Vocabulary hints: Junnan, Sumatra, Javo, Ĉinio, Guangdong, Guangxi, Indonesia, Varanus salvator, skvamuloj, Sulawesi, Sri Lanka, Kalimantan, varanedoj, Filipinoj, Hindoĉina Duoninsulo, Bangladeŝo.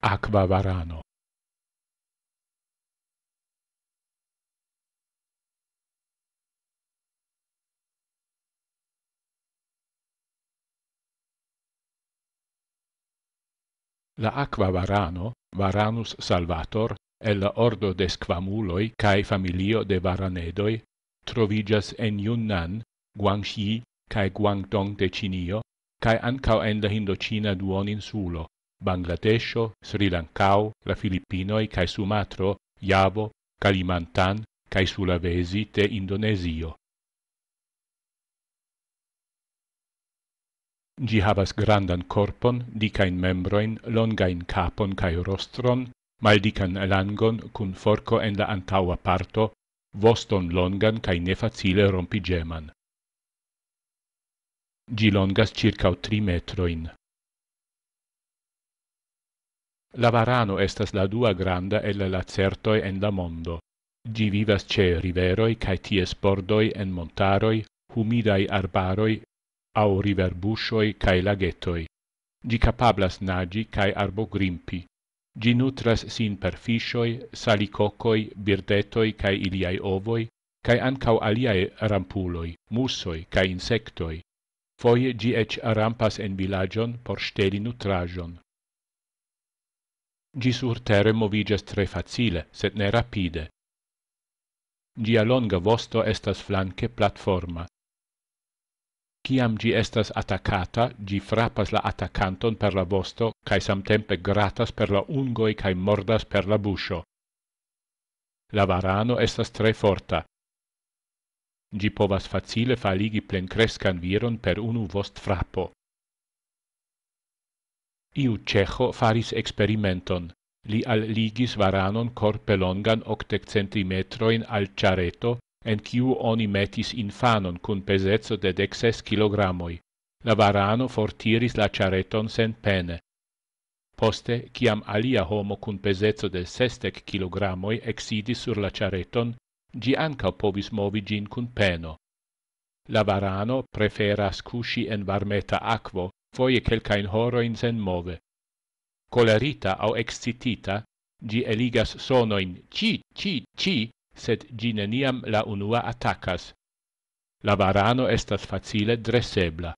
Acquavarano. La Acquavarano, Varanus salvator, el ordo de squamuloi cae familio de varanedoi, trovigas en Junnan, Guangxi, cae Guangdong de Cinio, cae ancao en la Indochina duoninsulo, Bangladesho, Sri Lankao, la Filipinoi cae Sumatro, Javo, Kalimantan, cae Sulawesi de Indonesio. Gi havas grandan corpon, dicain membroin, longain capon cae rostron, maldican langon cun forco en la antaua parto, voston longan cae nefacile rompigeman. Gi longas circa 3 metroin. La varano estas la dua granda el la lacertoi en la mondo. Gi vivas ce riveroi cae ties bordoi en montaroi, humidai arbaroi, au riverbuscioi cae lagetoi. Gi capablas nagi cae arbogrimpi. Gi nutras sin per fiscioi, salicocoi, birdetoi cae iliai ovoi, cae ancau aliae rampuloi, mussoi cae insectoi. Foie gi ec rampas en villagion por steli nutragion. Gi sur terre movigas tre facile, sed ne rapide. Gia longa vosto estas flanque platforma. Ciam gi estas attaccata, gi frappas la attacanton per la vosto, cae samtempe gratas per la ungoi cae mordas per la buscio. La varano estas tre forta. Gi povas facile faligi plencrescan viron per unu vost frappo. Iu cecho faris experimenton. Li alligis varanon corpe longan 80 centimetroin al ciareto, en ciu oni metis infanon cun pesezzo de 16 kilogramoi. La varano fortiris la ciareton sen pene. Poste, ciam alia homo cun pesezzo de 16 kilogramoi exidis sur la ciareton, gi anca povis movi gin cun peno. La varano preferas cusci en varmeta aquo, foie quelcain horoin sen move. Colerita au excitita, gi eligas sonoin ci, ci, ci, sed gi neniam la unua attacas. La varano estas facile dressebla.